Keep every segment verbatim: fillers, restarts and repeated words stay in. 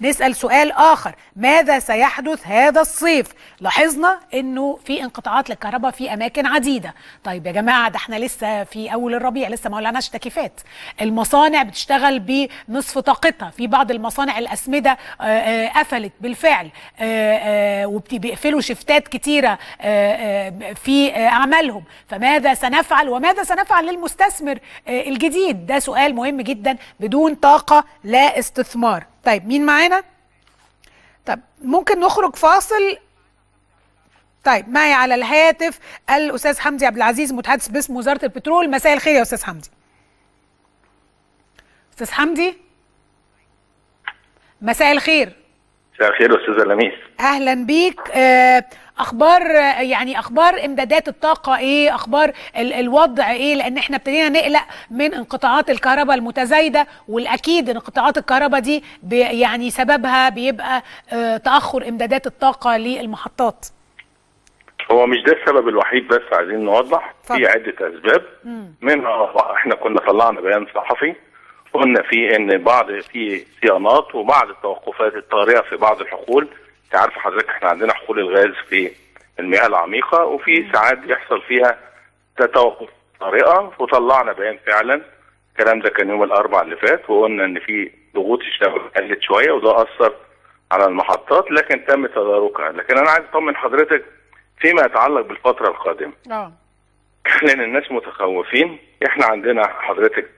نسأل سؤال آخر، ماذا سيحدث هذا الصيف؟ لاحظنا أنه في انقطاعات للكهرباء في أماكن عديدة. طيب يا جماعة، ده احنا لسه في أول الربيع، لسه ما ولعناش تكييفات. المصانع بتشتغل بنصف طاقتها، في بعض المصانع الأسمدة قفلت بالفعل وبيقفلوا شفتات كتيرة في أعمالهم. فماذا سنفعل وماذا سنفعل للمستثمر الجديد؟ ده سؤال مهم جدا. بدون طاقة لا استثمار. طيب مين معانا؟ طب ممكن نخرج فاصل. طيب معي على الهاتف الأستاذ حمدي عبد العزيز، متحدث باسم وزارة البترول. مساء الخير يا أستاذ حمدي. أستاذ حمدي مساء الخير. مساء الخير يا أستاذة لميس، أهلا بيك. أخبار يعني أخبار إمدادات الطاقة إيه؟ أخبار الوضع إيه؟ لأن إحنا ابتدينا نقلق من انقطاعات الكهرباء المتزايدة، والأكيد انقطاعات الكهرباء دي يعني سببها بيبقى تأخر إمدادات الطاقة للمحطات. هو مش ده السبب الوحيد، بس عايزين نوضح في عدة أسباب. منها إحنا كنا طلعنا بيان صحفي قلنا فيه ان بعض في صيانات وبعض التوقفات الطارئه في بعض الحقول. انت عارف حضرتك احنا عندنا حقول الغاز في المياه العميقه، وفي ساعات بيحصل فيها توقف طارئه، وطلعنا بيان فعلا. الكلام ده كان يوم الاربعاء اللي فات، وقلنا ان في ضغوط الشغل قلت شويه وده اثر على المحطات، لكن تم تداركها. لكن انا عايز اطمن حضرتك فيما يتعلق بالفتره القادمه. اه لان الناس متخوفين. احنا عندنا حضرتك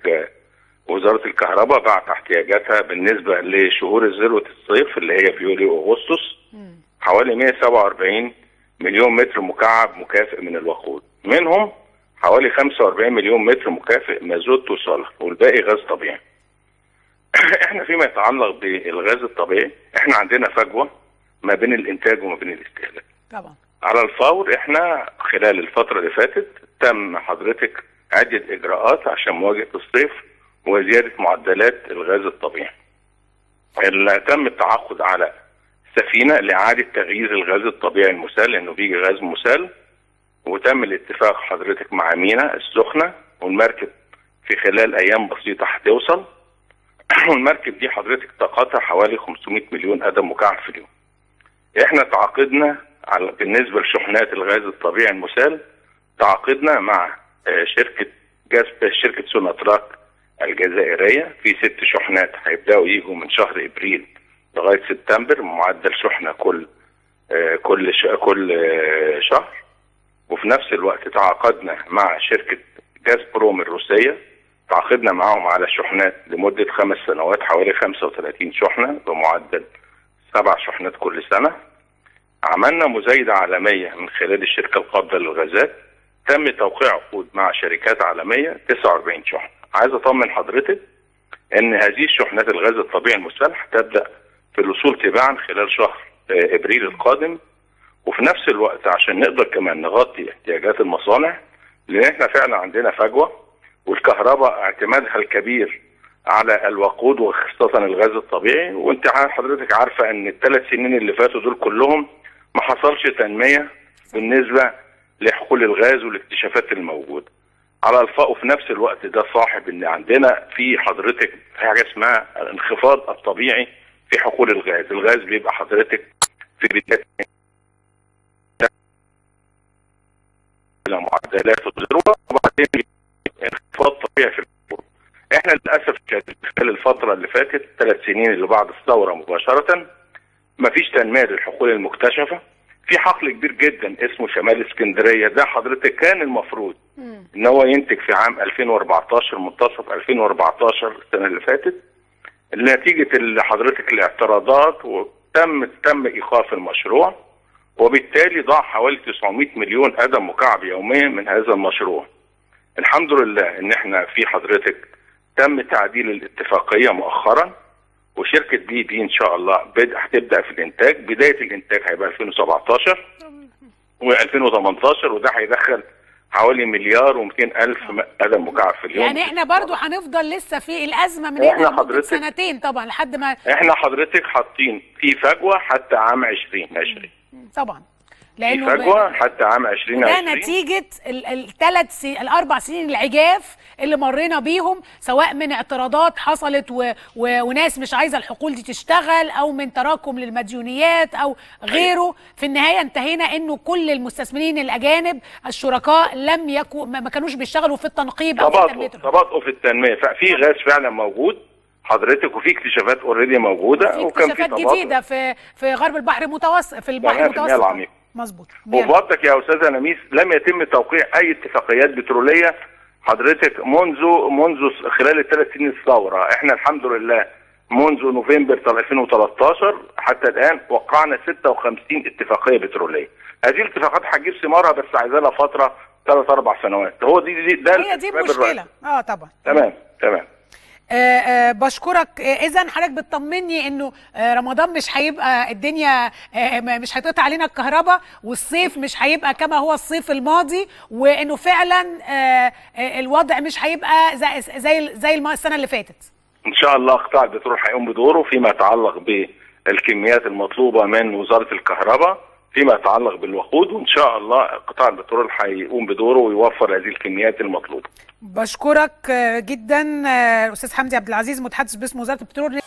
وزارة الكهرباء باعت احتياجاتها بالنسبة لشهور ذروة الصيف اللي هي في يوليو واغسطس حوالي مئة وسبعة وأربعين مليون متر مكعب مكافئ من الوقود، منهم حوالي خمسة وأربعين مليون متر مكافئ مازوت وصالح، والباقي غاز طبيعي. احنا فيما يتعلق بالغاز الطبيعي احنا عندنا فجوة ما بين الانتاج وما بين الاستهلاك. طبعا على الفور احنا خلال الفترة اللي فاتت تم حضرتك عدة اجراءات عشان مواجهة الصيف وزيادة معدلات الغاز الطبيعي. اللي تم التعاقد على سفينة لإعادة تغيير الغاز الطبيعي المسال، لأنه بيجي غاز مسال، وتم الاتفاق حضرتك مع مينا السخنة، والمركب في خلال أيام بسيطة هتوصل. والمركب دي حضرتك طاقتها حوالي خمسمئة مليون قدم مكعب في اليوم. إحنا تعاقدنا على بالنسبة لشحنات الغاز الطبيعي المسال، تعاقدنا مع شركة جاز شركة سوناتراك الجزائرية في ست شحنات هيبداوا يجوا من شهر ابريل لغايه سبتمبر، معدل شحنه كل آه كل ش... كل آه شهر. وفي نفس الوقت تعاقدنا مع شركه جاز بروم الروسيه، تعاقدنا معاهم على شحنات لمده خمس سنوات حوالي خمسة وثلاثين شحنه بمعدل سبع شحنات كل سنه. عملنا مزايده عالميه من خلال الشركه القابضه للغازات، تم توقيع عقود مع شركات عالميه تسعة وأربعين شحنه. عايز اطمن حضرتك ان هذه الشحنات الغاز الطبيعي المسال هتبدا في الوصول تباعا خلال شهر ابريل القادم. وفي نفس الوقت عشان نقدر كمان نغطي احتياجات المصانع، لان احنا فعلا عندنا فجوه، والكهرباء اعتمادها الكبير على الوقود وخاصه الغاز الطبيعي. وانت حضرتك عارفه ان الثلاث سنين اللي فاتوا دول كلهم ما حصلش تنميه بالنسبه لحقول الغاز والاكتشافات الموجوده على الفاق. وفي نفس الوقت ده صاحب ان عندنا في حضرتك حاجه اسمها الانخفاض الطبيعي في حقول الغاز. الغاز بيبقى حضرتك في بدايه معدلات الذروه، وبعدين انخفاض طبيعي في الحقول. احنا للاسف خلال الفتره اللي فاتت ثلاث سنين اللي بعد الثوره مباشره مفيش تنميه للحقول المكتشفه. في حقل كبير جدا اسمه شمال اسكندريه، ده حضرتك كان المفروض ان هو ينتج في عام ألفين وأربعتاشر، منتصف ألفين وأربعتاشر السنه اللي فاتت، نتيجه اللي حضرتك الاعتراضات وتم تم ايقاف المشروع، وبالتالي ضاع حوالي تسعمئة مليون قدم مكعب يوميا من هذا المشروع. الحمد لله ان احنا في حضرتك تم تعديل الاتفاقيه مؤخرا، وشركه بي دي ان شاء الله هتبدا في الانتاج. بدايه الانتاج هيبقى ألفين وسبعتاشر و2018، وده هيدخل حوالي مليار ومئتين ألف قدم مكعب في اليوم. يعني احنا برضو هنفضل لسه في الازمه من هنا سنتين طبعا لحد ما احنا حضرتك حاطين في فجوه حتى عام عشرين عشرين. طبعا لانه فجوه حتى عام ألفين وعشرين ده نتيجه الثلاث سنين الاربع سنين العجاف اللي مرينا بيهم، سواء من اعتراضات حصلت و... و... وناس مش عايزه الحقول دي تشتغل، او من تراكم للمديونيات او غيره. في النهايه انتهينا انه كل المستثمرين الاجانب الشركاء لم يكو ما كانوش بيشتغلوا في التنقيب او تباطؤ تباطؤ في التنميه، ففي غاز فعلا موجود حضرتك، وفي اكتشافات اوريدي موجوده، وكان في اكتشافات جديده في في غرب البحر المتوسط في البحر المتوسط العميق. مظبوط. وبرضك يا استاذه لميس لم يتم توقيع اي اتفاقيات بتروليه حضرتك منذ منذ خلال الثلاث سنين الثوره. احنا الحمد لله منذ نوفمبر ألفين وثلاثة عشر حتى الان وقعنا ستة وخمسين اتفاقيه بتروليه. هذه الاتفاقات هتجيب ثمارها بس عايزه لها فتره ثلاث اربع سنوات. هو دي دي ده هي دي المشكله. اه طبعا. تمام تمام. آه آه بشكرك. آه اذا حضرتك بتطمني انه آه رمضان مش هيبقى الدنيا آه مش هتقطع علينا الكهرباء، والصيف مش هيبقى كما هو الصيف الماضي، وانه فعلا آه آه الوضع مش هيبقى زي زي, زي السنه اللي فاتت. ان شاء الله قطاع البترول هيقوم بدوره فيما يتعلق بالكميات المطلوبه من وزاره الكهرباء، فيما يتعلق بالوقود، وان شاء الله قطاع البترول هيقوم بدوره ويوفر هذه الكميات المطلوبه. بشكرك جدا الاستاذ حمدي عبد العزيز، متحدث باسم وزاره البترول.